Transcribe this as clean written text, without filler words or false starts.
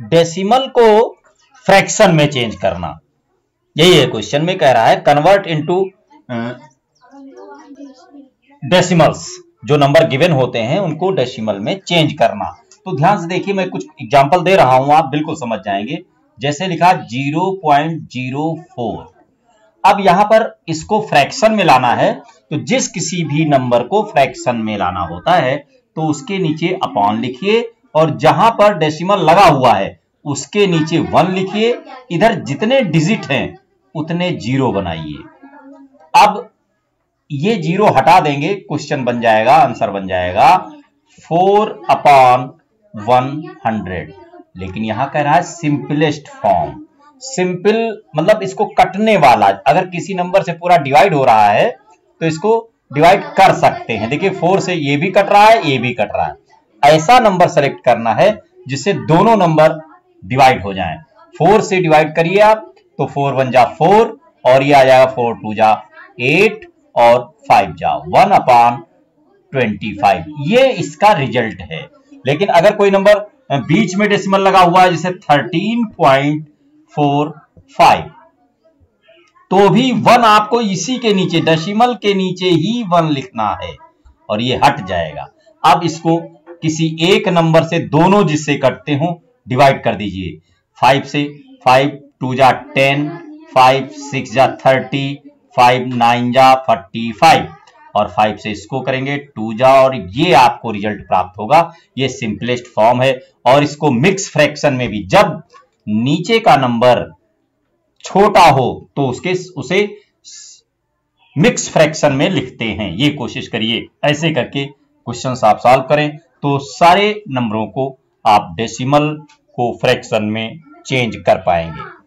Decimal को fraction में change करना, यही है क्वेश्चन में कह रहा है। कन्वर्ट इनटू डेसिमल्स, जो नंबर गिवन होते हैं उनको डेसिमल में चेंज करना। तो ध्यान से देखिए, मैं कुछ एग्जांपल दे रहा हूं, आप बिल्कुल समझ जाएंगे। जैसे लिखा 0.04, अब यहां पर इसको फ्रैक्शन में लाना है, तो जिस किसी भी नंबर को फ्रैक्शन में लाना होता है तो उसके नीचे अपॉन लिखिए, और जहां पर डेसिमल लगा हुआ है उसके नीचे 1 लिखिए। इधर जितने डिजिट हैं उतने जीरो बनाइए। अब ये जीरो हटा देंगे, क्वेश्चन बन जाएगा, आंसर बन जाएगा 4/100। लेकिन यहां कह रहा है सिंपलेस्ट फॉर्म, सिंपल मतलब इसको कटने वाला। अगर किसी नंबर से पूरा डिवाइड हो रहा है तो इसको डिवाइड कर सकते हैं। देखिए 4 से ये भी कट रहा है, ये भी कट रहा है। ऐसा नंबर सेलेक्ट करना है जिससे दोनों नंबर डिवाइड हो जाएं। 4 से डिवाइड करिए आप, तो 4 1 जा 4, और ये आ जाएगा 4 2 जा 8, और 5 जा 1/25। ये इसका रिजल्ट है। लेकिन अगर कोई नंबर बीच में डेसिमल लगा हुआ है, जैसे 13.45, तो भी 1 आपको इसी के नीचे, डेसिमल के नीचे ही 1 लिखना है, और ये हट जाएगा। अब इसको किसी एक नंबर से दोनों जिससे कटते हो डिवाइड कर दीजिए। 5 से 5 2 जा 10, 5 6 जा 30, 5 9 जा 45, और 5 से इसको करेंगे 2 जा, और ये आपको रिजल्ट प्राप्त होगा। ये सिंपलेस्ट फॉर्म है। और इसको मिक्स फ्रैक्शन में भी, जब नीचे का नंबर छोटा हो तो उसे मिक्स फ्रैक्शन में लिखते हैं। ये कोशिश करिए, ऐसे करके क्वेश्चन आप सॉल्व करें, तो सारे नंबरों को आप डेसिमल को फ्रैक्शन में चेंज कर पाएंगे।